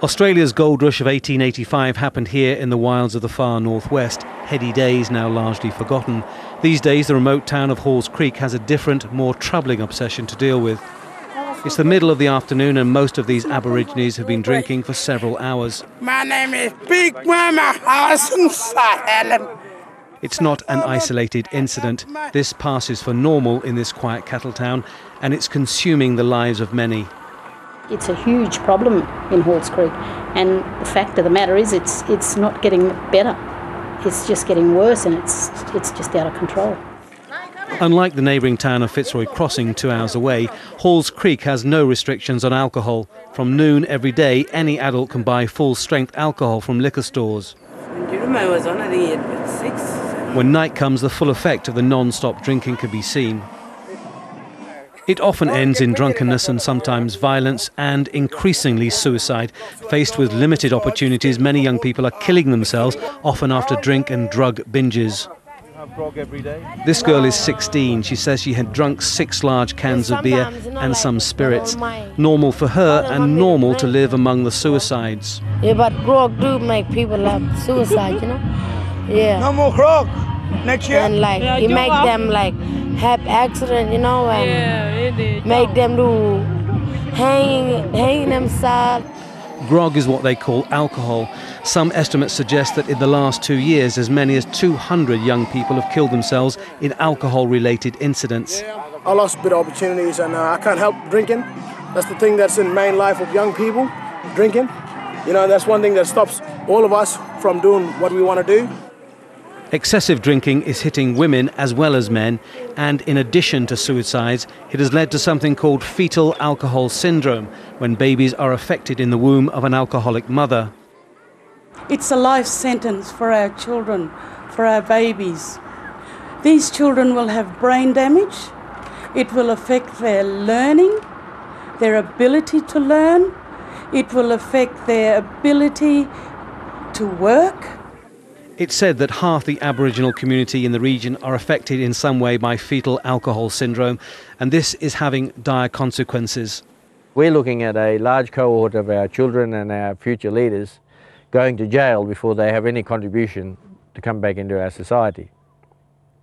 Australia's gold rush of 1885 happened here in the wilds of the far northwest, heady days now largely forgotten. These days the remote town of Halls Creek has a different, more troubling obsession to deal with. It's the middle of the afternoon and most of these Aborigines have been drinking for several hours. My name is Big Mama House in Sahel. It's not an isolated incident. This passes for normal in this quiet cattle town, and it's consuming the lives of many. It's a huge problem in Halls Creek, and the fact of the matter is it's not getting better. It's just getting worse, and it's just out of control. Unlike the neighbouring town of Fitzroy Crossing, 2 hours away, Halls Creek has no restrictions on alcohol. From noon every day, any adult can buy full-strength alcohol from liquor stores. When night comes, the full effect of the non-stop drinking can be seen. It often ends in drunkenness and sometimes violence and increasingly suicide. Faced with limited opportunities, many young people are killing themselves, often after drink and drug binges. This girl is 16. She says she had drunk 6 large cans of beer and some spirits. Normal for her and normal to live among the suicides. Yeah, but grog do make people have suicide, you know? Yeah. No more grog next year. And like, you make them like have accident, you know, and make them do hang themselves. Grog is what they call alcohol. Some estimates suggest that in the last 2 years, as many as 200 young people have killed themselves in alcohol-related incidents. I lost a bit of opportunities, and I can't help drinking. That's the thing that's in main life of young people, drinking. You know, that's one thing that stops all of us from doing what we want to do. Excessive drinking is hitting women as well as men, and in addition to suicides, it has led to something called fetal alcohol syndrome, when babies are affected in the womb of an alcoholic mother. It's a life sentence for our children, for our babies. These children will have brain damage. It will affect their learning, their ability to learn. It will affect their ability to work. It's said that half the Aboriginal community in the region are affected in some way by fetal alcohol syndrome, and this is having dire consequences. We're looking at a large cohort of our children and our future leaders going to jail before they have any contribution to come back into our society.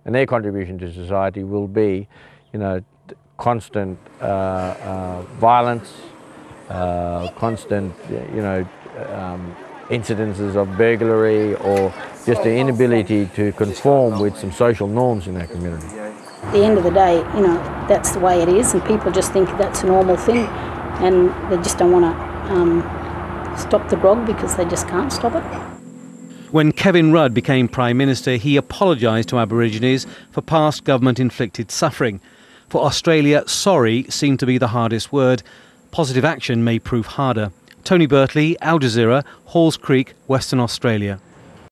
And their contribution to society will be, you know, constant violence, constant, you know, incidences of burglary, or just the inability to conform with some social norms in our community. At the end of the day, you know, that's the way it is, and people just think that's a normal thing, and they just don't want to stop the grog because they just can't stop it. When Kevin Rudd became Prime Minister, he apologised to Aborigines for past government-inflicted suffering. For Australia, sorry seemed to be the hardest word. Positive action may prove harder. Tony Birtley, Al Jazeera, Halls Creek, Western Australia.